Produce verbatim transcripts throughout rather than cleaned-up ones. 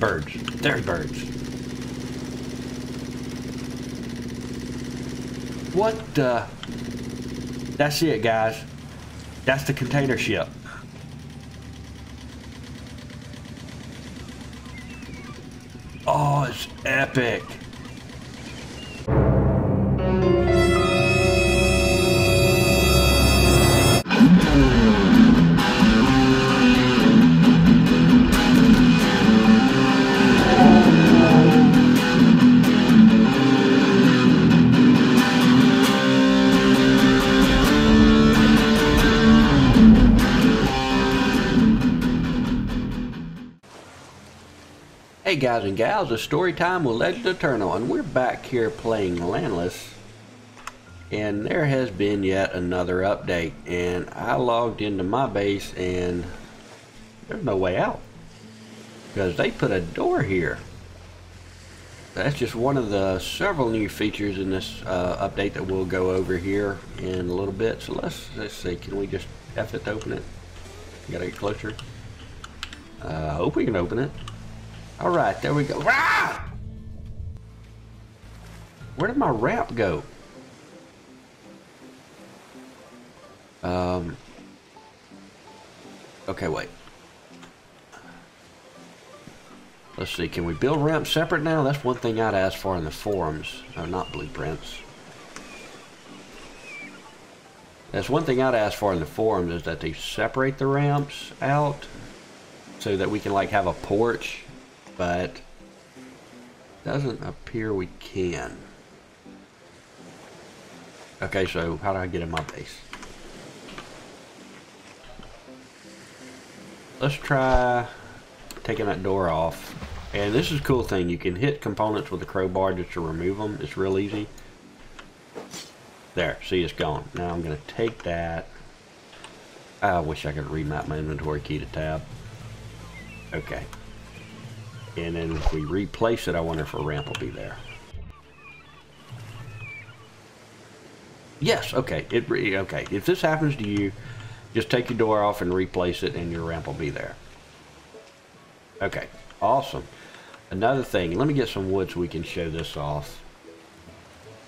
Birds. They're birds. What the? That's it, guys. That's the container ship. Oh, it's epic. Hey guys and gals, it's story time with Legend Eternal, and we're back here playing Landless, and there has been yet another update, and I logged into my base and there's no way out because they put a door here. That's just one of the several new features in this uh, update that we'll go over here in a little bit. So let's let's see, can we just F it to open it? Gotta get closer. I uh, hope we can open it. All right, there we go. Ah! Where did my ramp go? Um. Okay, wait. Let's see, can we build ramps separate now? That's one thing I'd ask for in the forums. No, not blueprints. That's one thing I'd ask for in the forums, is that they separate the ramps out so that we can, like, have a porch. But doesn't appear we can. Okay, so how do I get in my base? Let's try taking that door off. And this is a cool thing. You can hit components with a crowbar just to remove them. It's real easy. There, see, it's gone. Now I'm going to take that. I wish I could remap my inventory key to tab. Okay. And then if we replace it, I wonder if a ramp will be there. Yes, okay. It re okay. If this happens to you, just take your door off and replace it, and your ramp will be there. Okay, awesome. Another thing. Let me get some wood so we can show this off.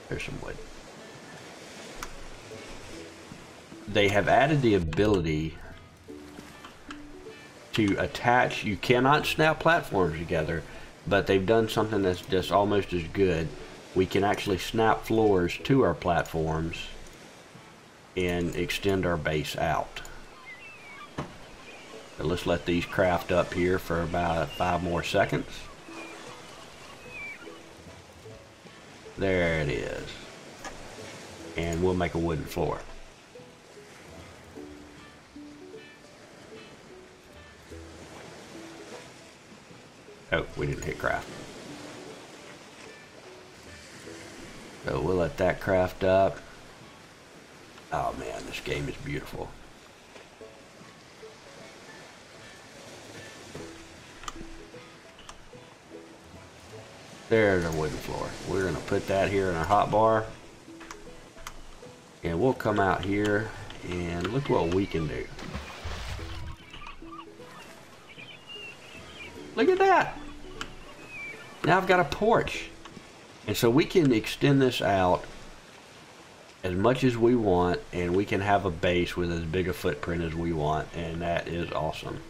There's some wood. They have added the ability to attach. You cannot snap platforms together, but they've done something that's just almost as good. We can actually snap floors to our platforms and extend our base out. So let's let these craft up here for about five more seconds. There it is. And we'll make a wooden floor. Oh, we didn't hit craft. So we'll let that craft up. Oh man, this game is beautiful. There's our wooden floor. We're gonna put that here in our hotbar. And we'll come out here and look what we can do. Look at that. Now I've got a porch. And so we can extend this out as much as we want, and we can have a base with as big a footprint as we want, and that is awesome.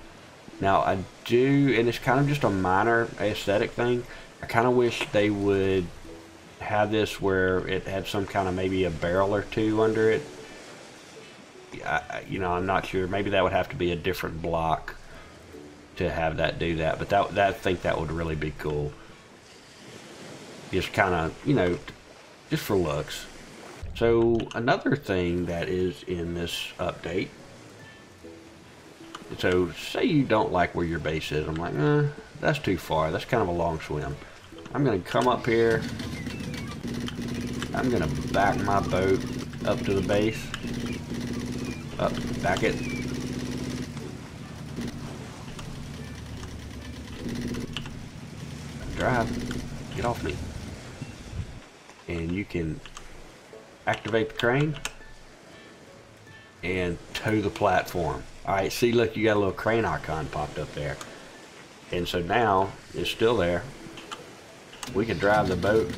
Now I do, and it's kind of just a minor aesthetic thing, I kind of wish they would have this where it had some kind of maybe a barrel or two under it. I, you know, I'm not sure. Maybe that would have to be a different block to have that do that, but that, that I think that would really be cool. Just kind of, you know, just for looks. So another thing that is in this update. So say you don't like where your base is. I'm like, eh, that's too far. That's kind of a long swim. I'm going to come up here. I'm going to back my boat up to the base. Up, back it. Drive, get off me, and you can activate the crane and tow the platform. All right, see, look, you got a little crane icon popped up there. And so now, it's still there. We can drive the boat.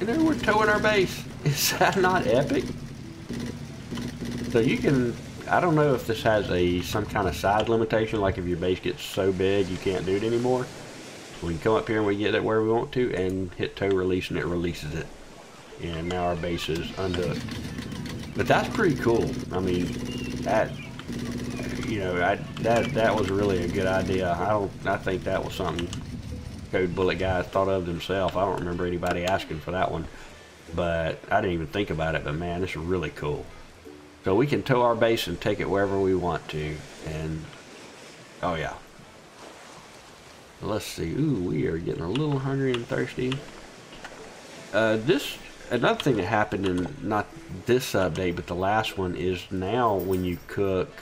And then we're towing our base. Is that not epic? So you can, I don't know if this has a some kind of size limitation, like if your base gets so big you can't do it anymore. We can come up here and we get it where we want to and hit tow release and it releases it. And now our base is undocked. But that's pretty cool. I mean, that, you know, I, that that was really a good idea. I don't, I think that was something Code Bullet guys thought of themselves. I don't remember anybody asking for that one, but I didn't even think about it. But man, it's really cool. So we can tow our base and take it wherever we want to. And oh yeah, let's see. Ooh, we are getting a little hungry and thirsty. Uh, this another thing that happened in not this update, but the last one is now when you cook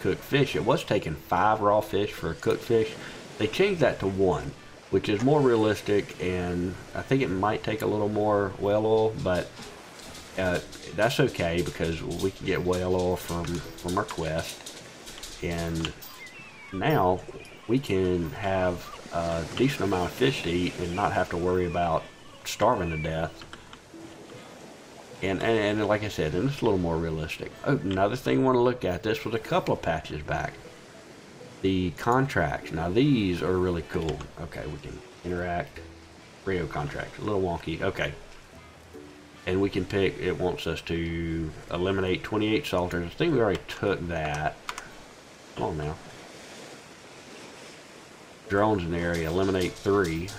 cook fish, it was taking five raw fish for a cooked fish. They changed that to one, which is more realistic, and I think it might take a little more whale oil, but uh, that's okay because we can get whale oil from, from our quest. And now we can have a decent amount of fish to eat and not have to worry about starving to death. And, and, and like I said, and it's a little more realistic. Oh, another thing I want to look at, this was a couple of patches back. The contracts, now these are really cool. Okay, we can interact. Rio contracts, a little wonky, okay. And we can pick, it wants us to eliminate twenty-eight salters. I think we already took that. Come on now. Drones in the area, eliminate three.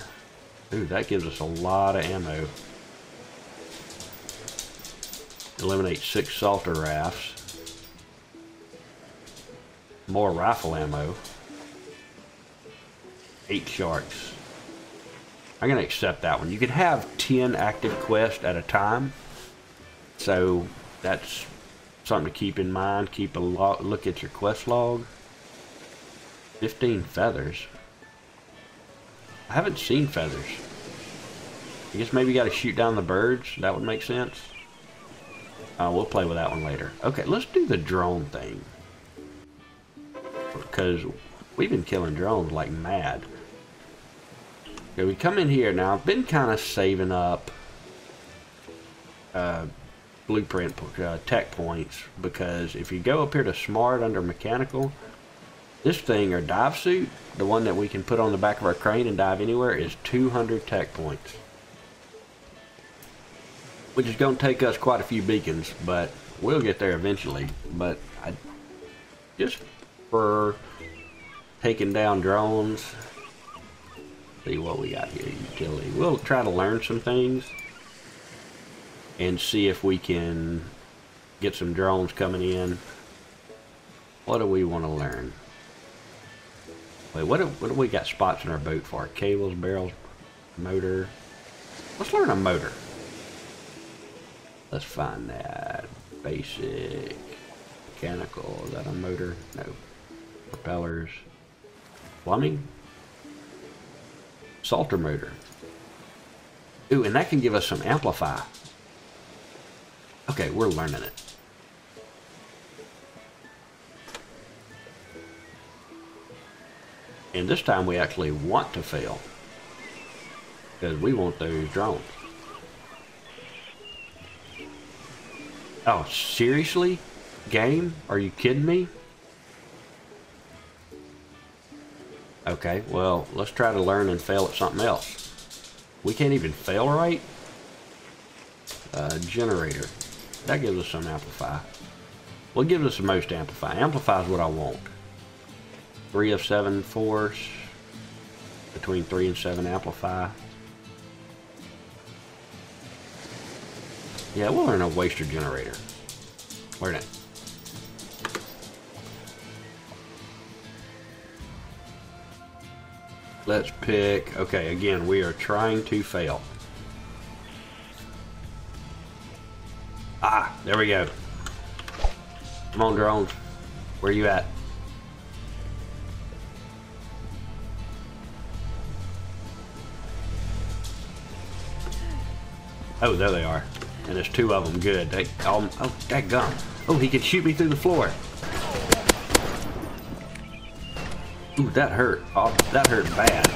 Ooh, that gives us a lot of ammo. Eliminate six salter rafts. More rifle ammo. Eight sharks. I'm gonna accept that one. You can have ten active quests at a time, so that's something to keep in mind. Keep a lo look at your quest log. Fifteen feathers. I haven't seen feathers. I guess maybe you gotta shoot down the birds. That would make sense. Uh, we'll play with that one later. Okay, let's do the drone thing, because we've been killing drones like mad. Okay, we come in here now. I've been kind of saving up uh, blueprint uh, tech points, because if you go up here to smart under mechanical, this thing, or dive suit, the one that we can put on the back of our crane and dive anywhere, is two hundred tech points, which is going to take us quite a few beacons, but we'll get there eventually. But I just for taking down drones. See what we got here, utility. We'll try to learn some things and see if we can get some drones coming in. What do we want to learn? Wait, what do, what do we got spots in our boat for? Our cables, barrels, motor. Let's learn a motor. Let's find that. Basic. Mechanical. Is that a motor? No. Propellers. Plumbing. Salter motor. Ooh, and that can give us some amplify. Okay, we're learning it. And this time we actually want to fail, because we want those drones. Oh, seriously? Game? Are you kidding me? Okay, well, let's try to learn and fail at something else. We can't even fail right? Uh, generator. That gives us some amplify. Well, it gives us the most amplify. Amplify is what I want. Three of seven force. Between three and seven amplify. Yeah, we'll learn a waster generator. Learn it. Let's pick. Okay, again, we are trying to fail. Ah, there we go. Come on, drones. Where you at? Oh, there they are. And there's two of them. Good. They, um, oh, that gum. Oh, he can shoot me through the floor. Ooh, that hurt. Oh, that hurt bad.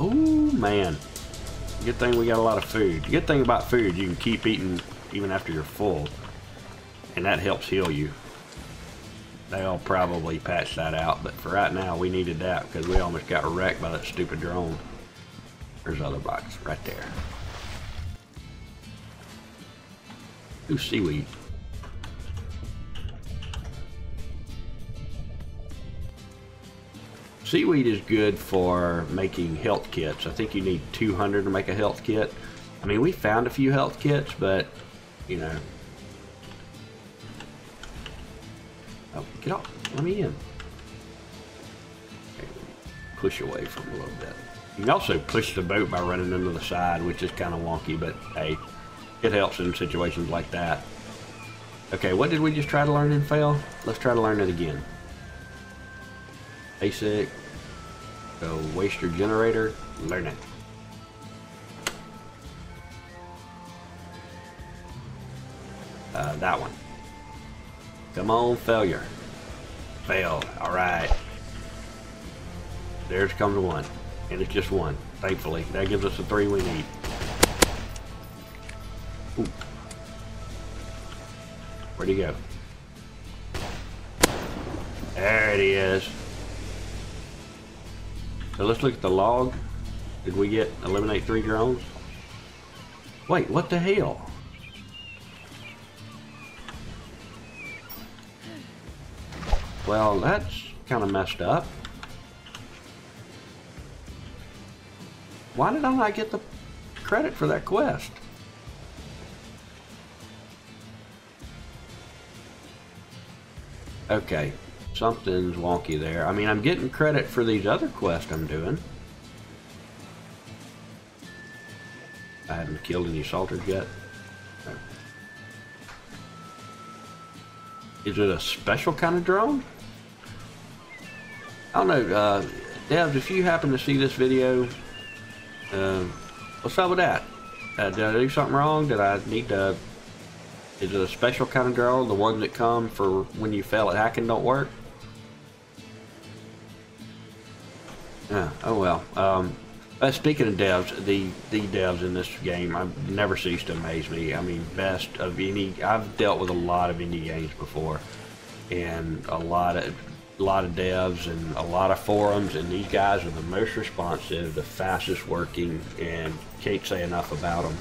Oh, man. Good thing we got a lot of food. Good thing about food, you can keep eating even after you're full. And that helps heal you. They'll probably patch that out, but for right now, we needed that because we almost got wrecked by that stupid drone. There's another box right there. Ooh, seaweed. Seaweed is good for making health kits. I think you need two hundred to make a health kit. I mean, we found a few health kits, but, you know. Oh, get off. Let me in. Okay, push away from a little bit. You can also push the boat by running into the side, which is kind of wonky, but hey, it helps in situations like that. Okay, what did we just try to learn and fail? Let's try to learn it again. Basic. Go waster generator. Learn it. Uh, that one. Come on, failure. Failed. Alright. There's comes one. And it's just one, thankfully. That gives us the three we need. Ooh. Where'd he go? There it is. So let's look at the log. Did we get eliminate three drones? Wait, what the hell? Well, that's kind of messed up. Why did I not get the credit for that quest? Okay. Something's wonky there. I mean, I'm getting credit for these other quests I'm doing. I haven't killed any salters yet. No. Is it a special kind of drone? I don't know. Uh, devs, if you happen to see this video, uh, what's up with that? Uh, did I do something wrong? Did I need to... Is it a special kind of drone? The ones that come for when you fail at hacking don't work? Oh, oh well. Um, uh, speaking of devs, the, the devs in this game I've never ceased to amaze me. I mean, best of any... I've dealt with a lot of indie games before. And a lot of, a lot of devs and a lot of forums. And these guys are the most responsive, the fastest working, and can't say enough about them.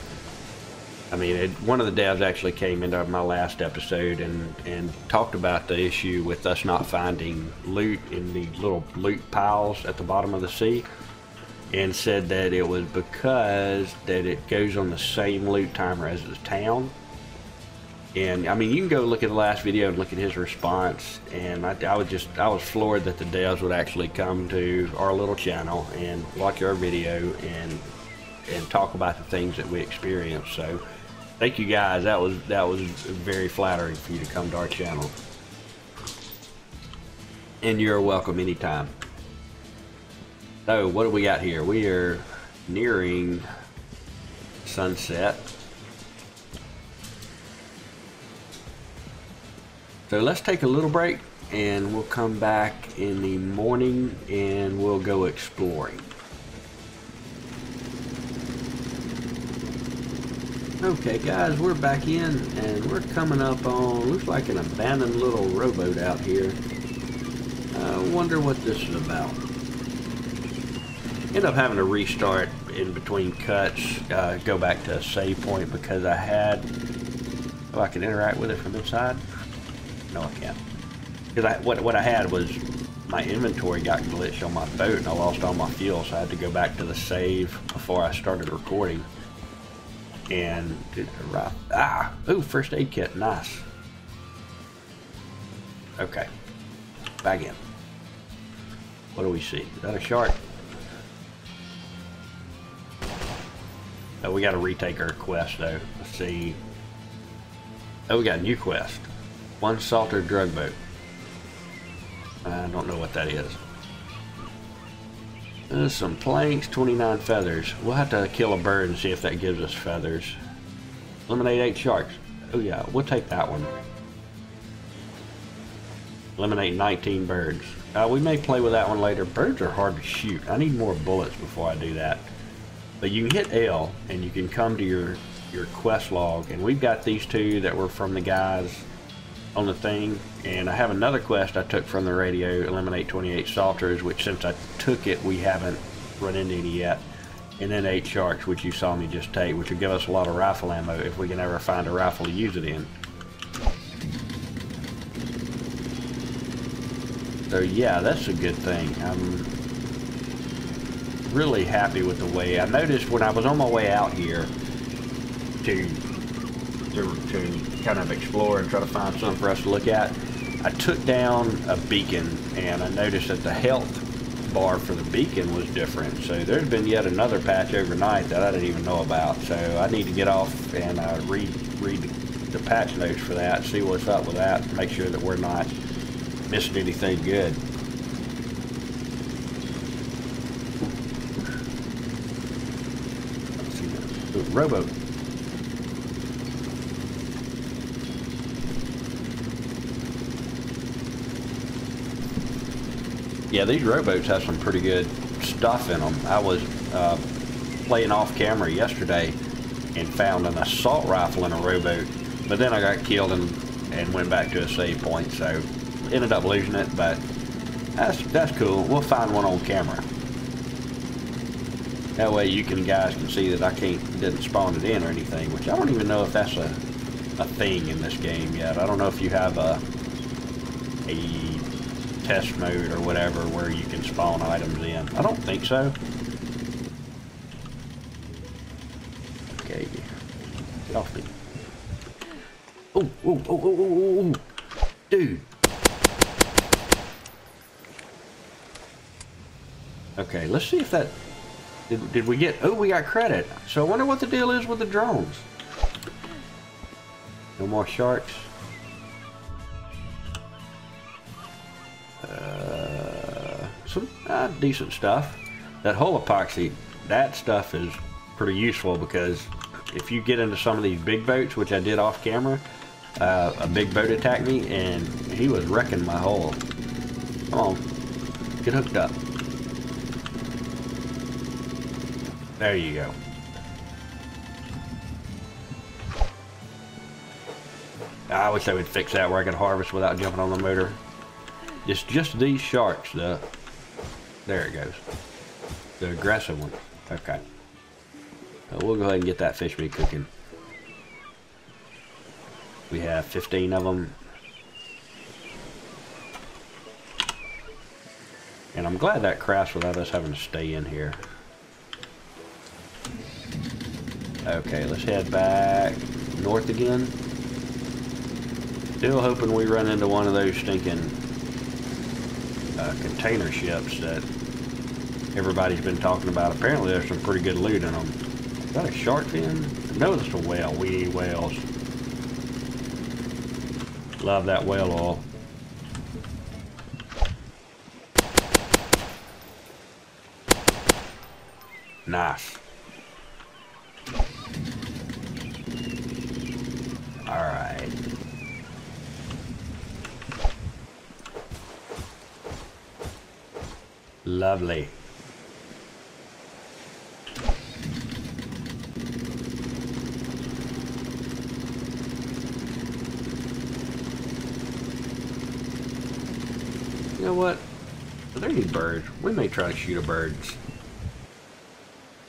I mean, it, one of the devs actually came into my last episode and, and talked about the issue with us not finding loot in the little loot piles at the bottom of the sea, and said that it was because that it goes on the same loot timer as the town. And I mean, you can go look at the last video and look at his response, and I, I was just, I was floored that the devs would actually come to our little channel and watch our video and and talk about the things that we experienced. So thank you guys. That was that was very flattering for you to come to our channel. And you're welcome anytime. So what do we got here? We are nearing sunset. So let's take a little break and we'll come back in the morning and we'll go exploring. Okay guys, we're back in and we're coming up on, looks like an abandoned little rowboat out here. I uh, wonder what this is about. End up having to restart in between cuts, uh, go back to a save point because I had, oh, I can interact with it from inside? No, I can't. Because I, what, what I had was my inventory got glitched on my boat and I lost all my fuel, so I had to go back to the save before I started recording. And did it arrive? Ah, ooh, first aid kit, nice. Okay, back in. What do we see? Is that a shark? Oh, we got to retake our quest though. Let's see. Oh, we got a new quest. One salter drug boat. I don't know what that is. There's some planks, twenty-nine feathers. We'll have to kill a bird and see if that gives us feathers. Eliminate eight sharks. Oh yeah, we'll take that one. Eliminate nineteen birds. Uh, we may play with that one later. Birds are hard to shoot. I need more bullets before I do that. But you can hit L and you can come to your, your quest log. And we've got these two that were from the guys on the thing. And I have another quest I took from the radio, eliminate twenty-eight salters, which since I took it, we haven't run into any yet. And then eight sharks, which you saw me just take, which will give us a lot of rifle ammo if we can ever find a rifle to use it in. So yeah, that's a good thing. I'm really happy with the way. I noticed when I was on my way out here to, to, to kind of explore and try to find something for us to look at, I took down a beacon and I noticed that the health bar for the beacon was different. So there's been yet another patch overnight that I didn't even know about. So I need to get off and uh, read, read the patch notes for that, see what's up with that, make sure that we're not missing anything good. Ooh, rowboat. Yeah, these rowboats have some pretty good stuff in them. I was uh, playing off camera yesterday and found an assault rifle in a rowboat, but then I got killed and, and went back to a save point, so ended up losing it, but that's that's cool. We'll find one on camera. That way you can guys can see that I can't didn't spawn it in or anything, which I don't even know if that's a a thing in this game yet. I don't know if you have a a test mode or whatever where you can spawn items in. I don't think so. Okay, get off me. Oh, oh, oh, oh, oh, oh, dude. Okay, let's see if that... Did, did we get... Oh, we got credit. So I wonder what the deal is with the drones. No more sharks. Uh, some uh, decent stuff. That hull epoxy, that stuff is pretty useful because if you get into some of these big boats, which I did off camera, uh, a big boat attacked me and he was wrecking my hull. Come on. Get hooked up. There you go. I wish they would fix that where I could harvest without jumping on the motor. It's just these sharks, though. There it goes. The aggressive one. Okay. So we'll go ahead and get that fish meat cooking. We have fifteen of them. And I'm glad that crashed without us having to stay in here. Okay, let's head back north again. Still hoping we run into one of those stinking uh, container ships that everybody's been talking about. Apparently there's some pretty good loot in them. Is that a shark fin? No, that's a whale. We need whales. Love that whale oil. Nice. Alright. Lovely. You know what? Are there any birds? We may try to shoot a bird.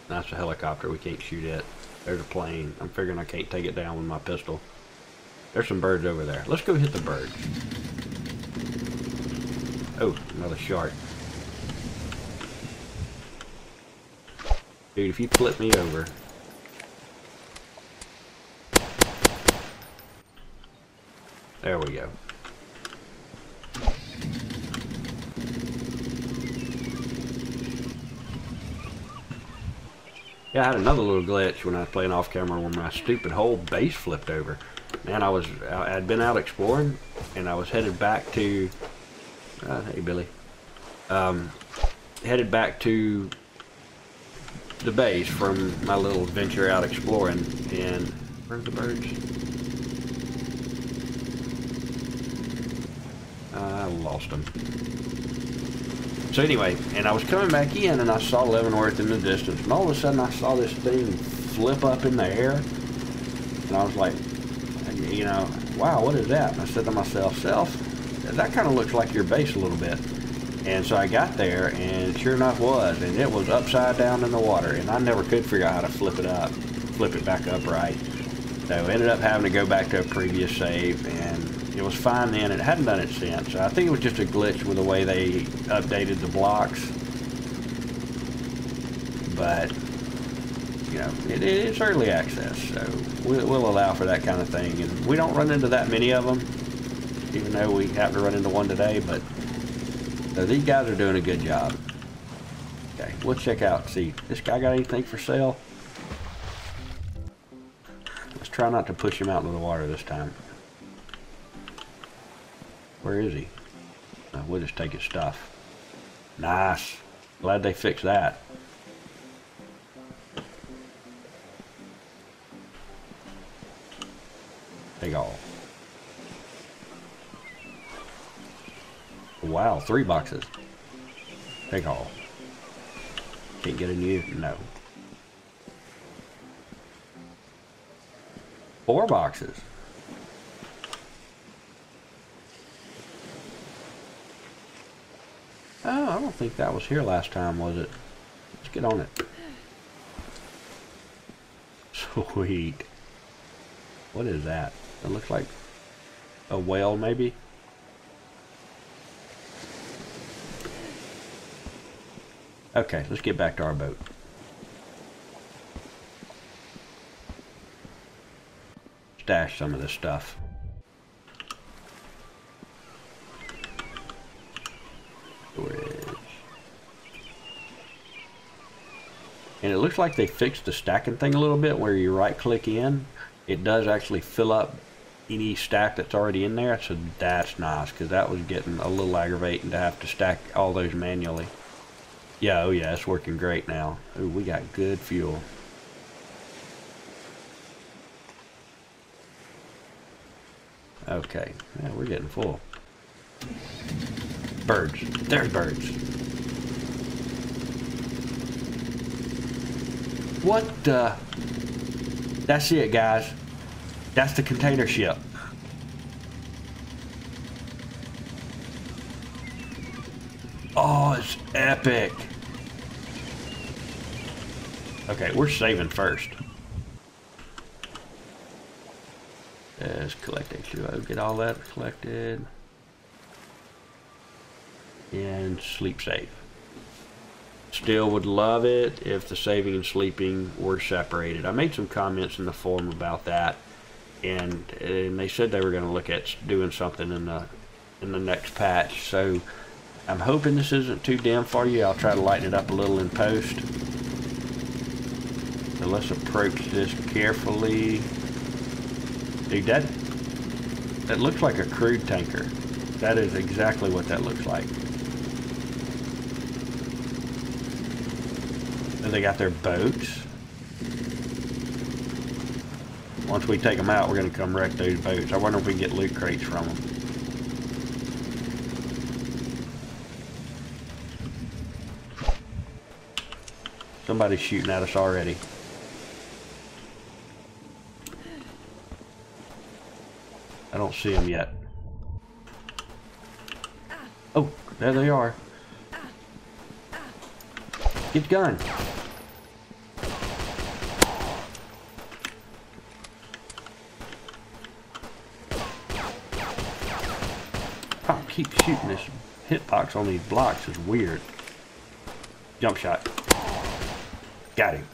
That's a helicopter. We can't shoot it. There's a plane. I'm figuring I can't take it down with my pistol. There's some birds over there. Let's go hit the birds. Oh, another shark. Dude, if you flip me over. There we go. Yeah, I had another little glitch when I was playing off camera when my stupid whole base flipped over. Man, I was, I'd been out exploring, and I was headed back to, uh, hey Billy, um, headed back to the base from my little adventure out exploring, and where's the birds? Uh, I lost him. So anyway, and I was coming back in and I saw Leavenworth in the distance, and all of a sudden I saw this thing flip up in the air, and I was like, you know, wow, what is that? And I said to myself, self, that kind of looks like your base a little bit. And so I got there, and sure enough was, and it was upside down in the water, and I never could figure out how to flip it up, flip it back upright. So I ended up having to go back to a previous save, and it was fine then. It hadn't done it since. So I think it was just a glitch with the way they updated the blocks. But, you know, it, it, it's early access, so we'll, we'll allow for that kind of thing. And we don't run into that many of them, even though we happen to run into one today, but... So these guys are doing a good job. Okay, we'll check out, see, this guy got anything for sale? Let's try not to push him out into the water this time. Where is he? No, we'll just take his stuff. Nice. Glad they fixed that. Take all. Wow, three boxes. Take all. Can't get a new? No. Four boxes. Oh, I don't think that was here last time, was it? Let's get on it. Sweet. What is that? It looks like a whale, maybe? Okay, let's get back to our boat. Stash some of this stuff. Storage. And it looks like they fixed the stacking thing a little bit, where you right click in. It does actually fill up any stack that's already in there, so that's nice, because that was getting a little aggravating to have to stack all those manually. Yeah, oh yeah, it's working great now. Ooh, we got good fuel. Okay, yeah, we're getting full. Birds, there's birds. What the? That's it, guys. That's the container ship. Oh, it's epic. Okay, we're saving first. Let's collect H two O. Get all that collected. And sleep save. Still would love it if the saving and sleeping were separated. I made some comments in the forum about that. And, and they said they were going to look at doing something in the, in the next patch. So... I'm hoping this isn't too dim for you. I'll try to lighten it up a little in post. So let's approach this carefully. Dude, that, that looks like a crude tanker. That is exactly what that looks like. And they got their boats. Once we take them out, we're going to come wreck those boats. I wonder if we can get loot crates from them. Somebody's shooting at us already. I don't see them yet. Oh, there they are. Get the gun. I keep shooting this hitbox on these blocks. It's weird. Jump shot. Got him.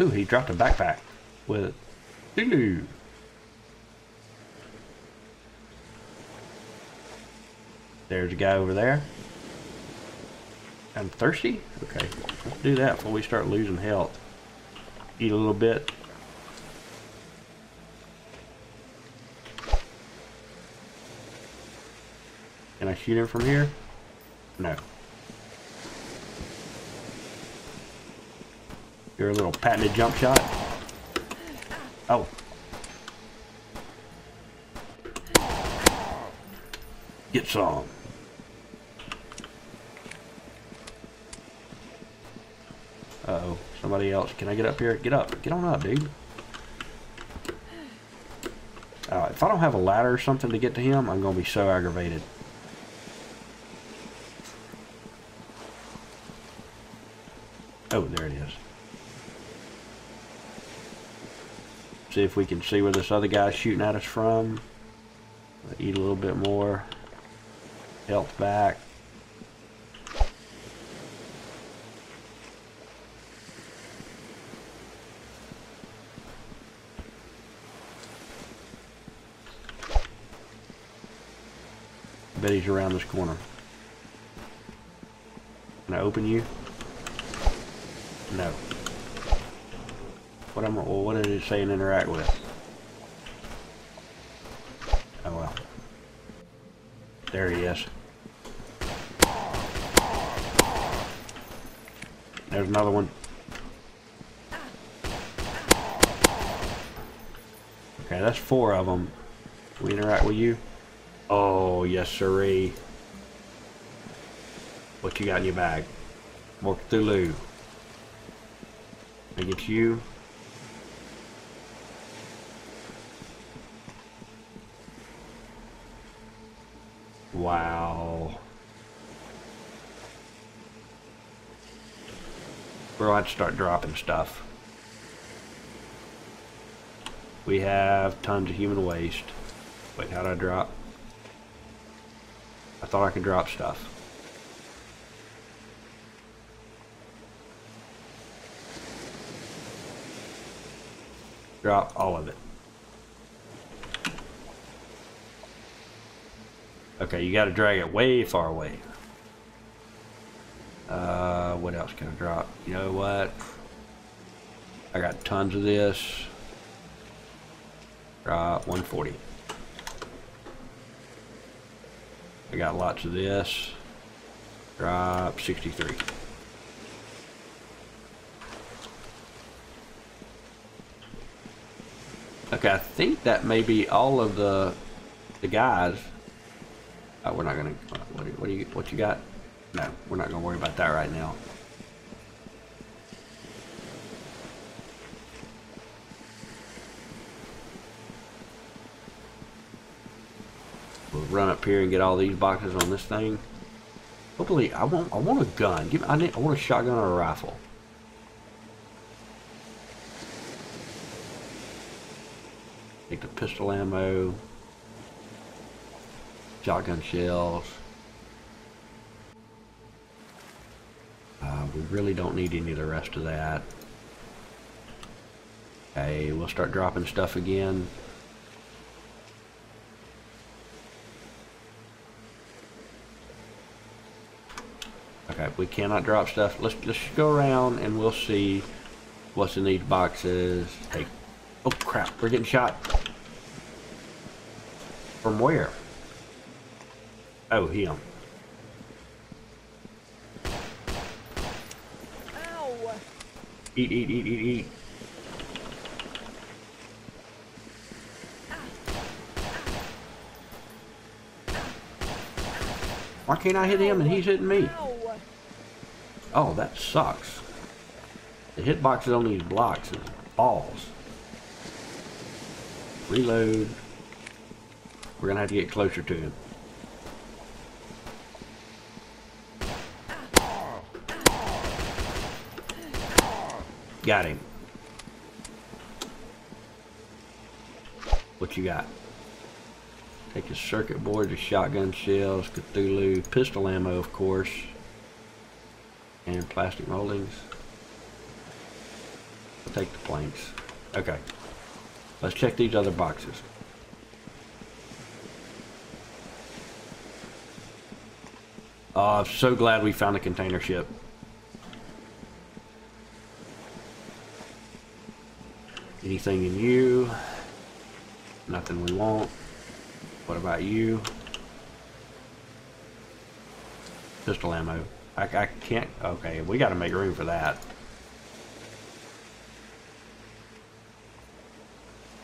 Ooh, he dropped a backpack with it. Ooh. There's a guy over there. I'm thirsty? Okay, let's do that before we start losing health. Eat a little bit. Can I shoot him from here? No. Your little patented jump shot. Oh. get some. Uh-oh, somebody else. Can I get up here? Get up. Get on up, dude. Uh, if I don't have a ladder or something to get to him, I'm going to be so aggravated. Oh, there it is. See if we can see where this other guy's shooting at us from. Eat a little bit more. Health back. Bet he's around this corner. Can I open you? No. What am I, well, what did it say and interact with? Oh well. There he is. There's another one. Okay, that's four of them. We interact with you? Oh, yes sirree. What you got in your bag? More Cthulhu. I get you. Wow. We're about to start dropping stuff. We have tons of human waste. Wait, how did I drop? I thought I could drop stuff. Drop all of it. Okay, you gotta drag it way far away. Uh, what else can I drop? You know what? I got tons of this. Drop one forty. I got lots of this. Drop sixty-three. Okay, I think that may be all of the the guys. Uh, we're not gonna. What do, what do you? What you got? No, we're not gonna worry about that right now. We'll run up here and get all these boxes on this thing. Hopefully, I want. I want a gun. Give me. I need. I want a shotgun or a rifle. Take the pistol ammo, shotgun shells. Uh, we really don't need any of the rest of that. Okay, we'll start dropping stuff again. Okay, if we cannot drop stuff, let's just go around and we'll see what's in these boxes. Hey. Oh crap, we're getting shot. From where? Oh, him. Ow. Eat, eat, eat, eat, eat. Why can't I hit him and he's hitting me? Oh, that sucks. The hitboxes on these blocks is balls. Reload. We're gonna have to get closer to him. Got him. What you got? Take the circuit board, the shotgun shells, Cthulhu, pistol ammo, of course, and plastic moldings. I'll take the planks. Okay. Let's check these other boxes. Oh, I'm so glad we found a container ship. Anything in you? Nothing we want. What about you? Pistol ammo. I, I can't... Okay, we gotta make room for that.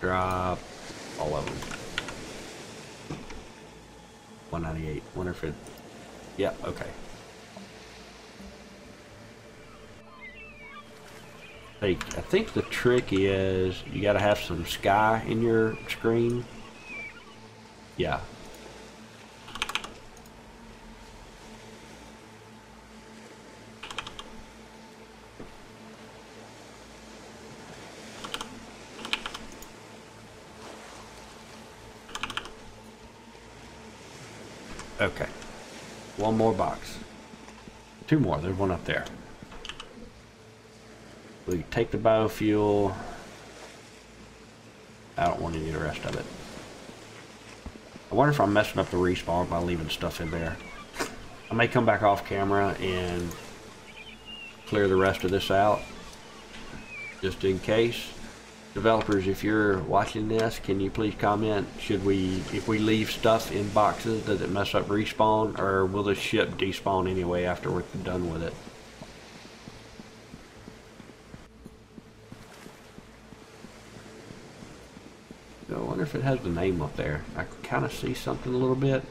Drop all of them. one ninety-eight. Wonder if it... Yeah, okay. I think the trick is you gotta have some sky in your screen. Yeah. Okay. One more box. Two more. There's one up there. We take the biofuel. I don't want any of the rest of it. I wonder if I'm messing up the respawn by leaving stuff in there. I may come back off camera and clear the rest of this out, just in case. Developers, if you're watching this, can you please comment? Should we, if we leave stuff in boxes, does it mess up respawn, or will the ship despawn anyway after we're done with it? I wonder if it has the name up there. I can kind of see something a little bit.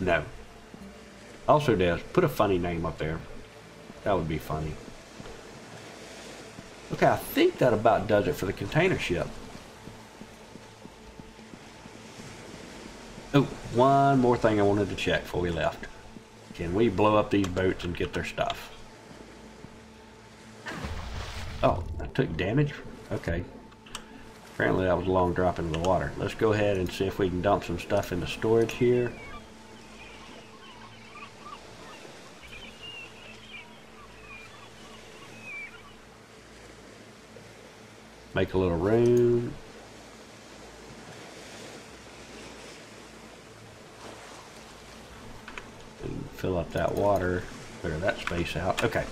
No. Also does. Put a funny name up there. That would be funny. Okay, I think that about does it for the container ship. Oh, one more thing I wanted to check before we left. Can we blow up these boats and get their stuff? Oh, I took damage? Okay. Apparently that was a long drop into the water. Let's go ahead and see if we can dump some stuff into storage here. Make a little room. And fill up that water. Clear that space out. Okay.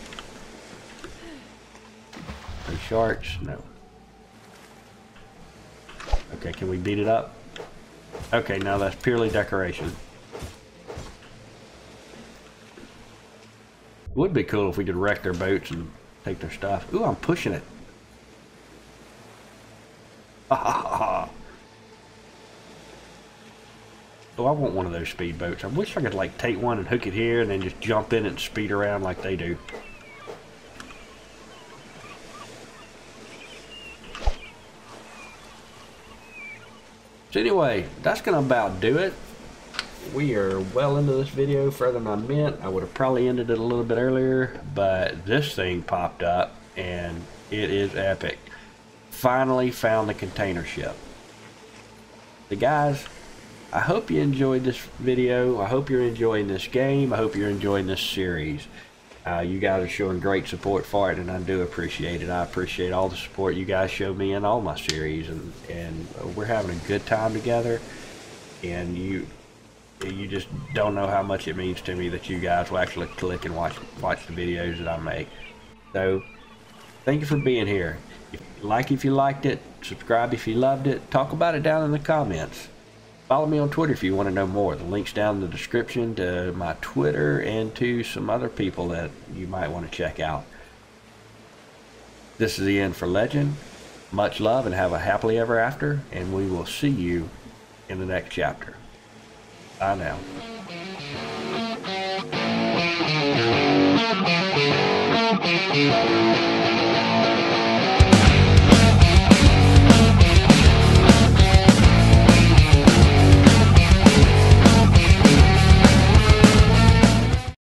Any sharks? No. Okay, can we beat it up? Okay, now that's purely decoration. It would be cool if we could wreck their boats and take their stuff. Ooh, I'm pushing it. Ha ha ha ha. Oh, I want one of those speed boats. I wish I could, like, take one and hook it here and then just jump in and speed around like they do. So anyway, that's gonna about do it. We are well into this video, further than I meant. I would have probably ended it a little bit earlier, but this thing popped up and it is epic. Finally found the container ship. So guys, I hope you enjoyed this video. I hope you're enjoying this game. I hope you're enjoying this series. Uh, you guys are showing great support for it, and I do appreciate it. I appreciate all the support you guys show me in all my series, and and we're having a good time together. And you, you just don't know how much it means to me that you guys will actually click and watch watch the videos that I make. So, thank you for being here. If you like if you liked it, subscribe if you loved it. Talk about it down in the comments. Follow me on Twitter if you want to know more. The link's down in the description to my Twitter and to some other people that you might want to check out. This is the end for Legend. Much love and have a happily ever after, and we will see you in the next chapter. Bye now.